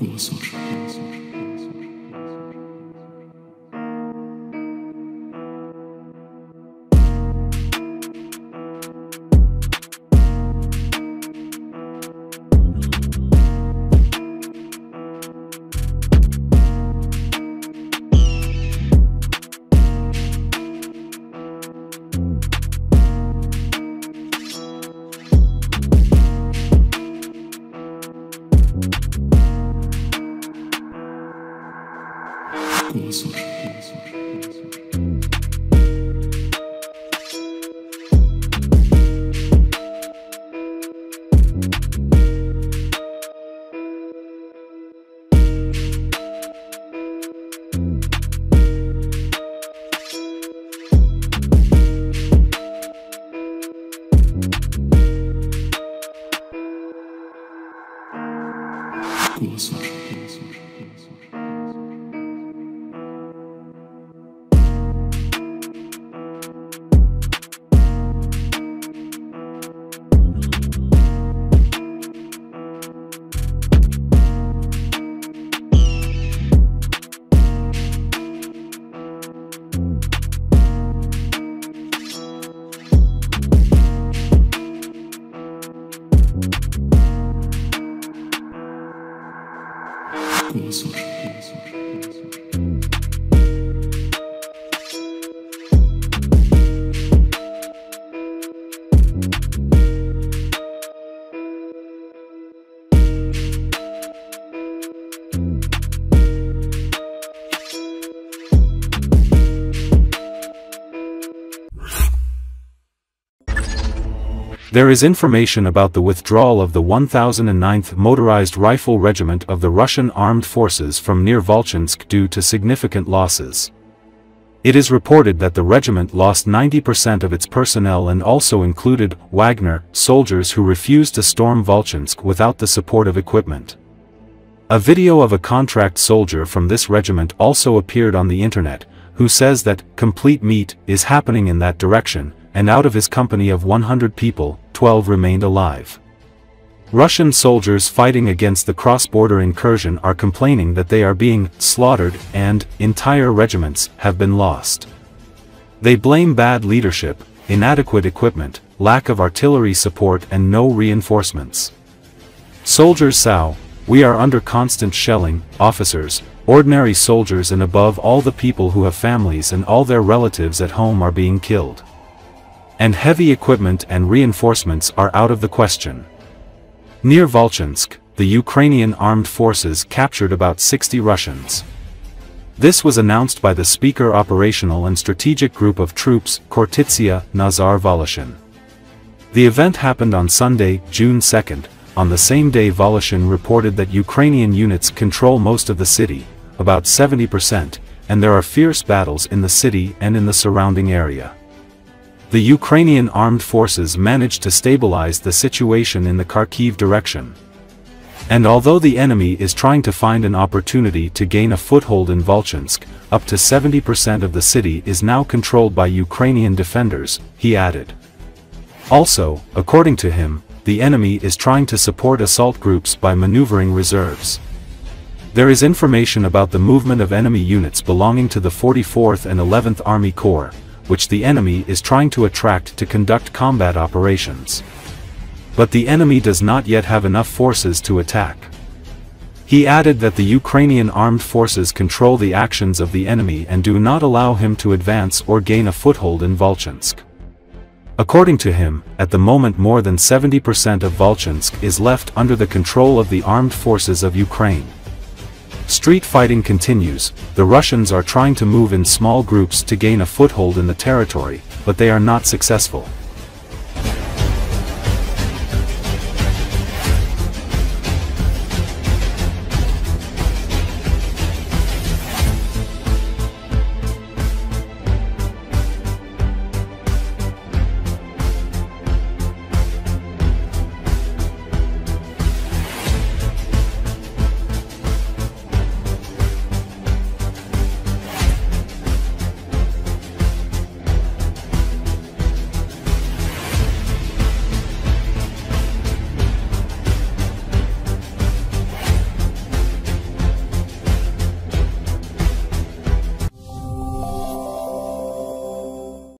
Korps. There is information about the withdrawal of the 1009th Motorized Rifle Regiment of the Russian Armed Forces from near Volchansk due to significant losses. It is reported that the regiment lost 90% of its personnel and also included Wagner soldiers who refused to storm Volchansk without the support of equipment. A video of a contract soldier from this regiment also appeared on the internet, who says that complete meat is happening in that direction, and out of his company of 100 people, 12 remained alive. Russian soldiers fighting against the cross-border incursion are complaining that they are being slaughtered and entire regiments have been lost. They blame bad leadership, inadequate equipment, lack of artillery support and no reinforcements. Soldiers say, "We are under constant shelling, officers, ordinary soldiers and above all the people who have families and all their relatives at home are being killed. And heavy equipment and reinforcements are out of the question." Near Volchansk, the Ukrainian armed forces captured about 60 Russians. This was announced by the Speaker Operational and Strategic Group of Troops, Kortitsia Nazar Voloshin. The event happened on Sunday, June 2nd. On the same day Voloshin reported that Ukrainian units control most of the city, about 70%, and there are fierce battles in the city and in the surrounding area. The Ukrainian armed forces managed to stabilize the situation in the Kharkiv direction. And although the enemy is trying to find an opportunity to gain a foothold in Volchansk, up to 70% of the city is now controlled by Ukrainian defenders, he added. Also, according to him, the enemy is trying to support assault groups by maneuvering reserves. There is information about the movement of enemy units belonging to the 44th and 11th Army Corps, which the enemy is trying to attract to conduct combat operations. But the enemy does not yet have enough forces to attack. He added that the Ukrainian armed forces control the actions of the enemy and do not allow him to advance or gain a foothold in Volchansk. According to him, at the moment more than 70% of Volchansk is left under the control of the armed forces of Ukraine. Street fighting continues. The Russians are trying to move in small groups to gain a foothold in the territory, but they are not successful.